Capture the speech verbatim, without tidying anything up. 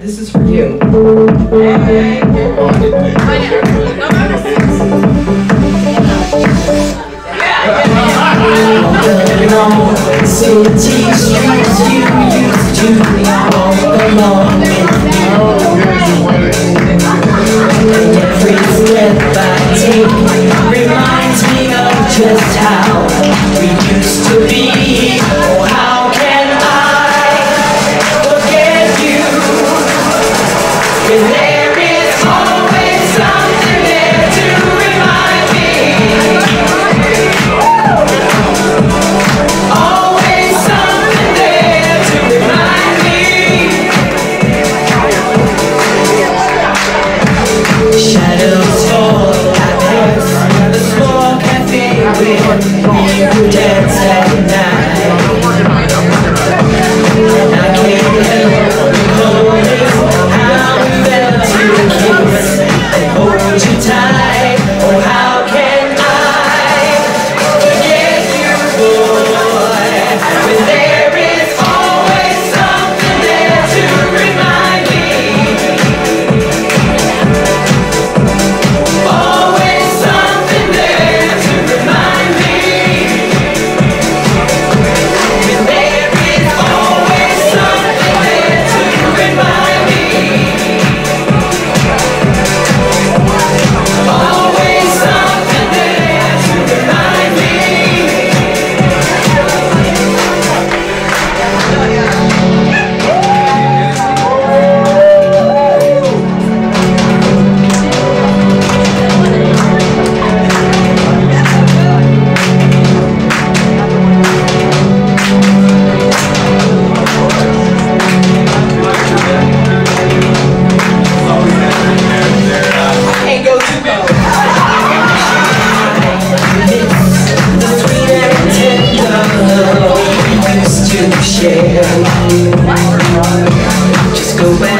This is for you. You know, city streets you used to be all alone. And every step I take reminds me of just how we used to be. Oh, how can I forget you? 'Cause there is always something there to remind me. Always something there to remind me. Shadows fall, I pass the small cafe where you dance at night. And I can't help notice how we fell to kiss and hold you tight. Oh, how can I forget you, boy? When there is always something there to remind me. Always something there to remind me. When there is always something there to remind me. Always something there to remind me. Hey, go to go. Miss the sweet and tender love we used to share. Just go back.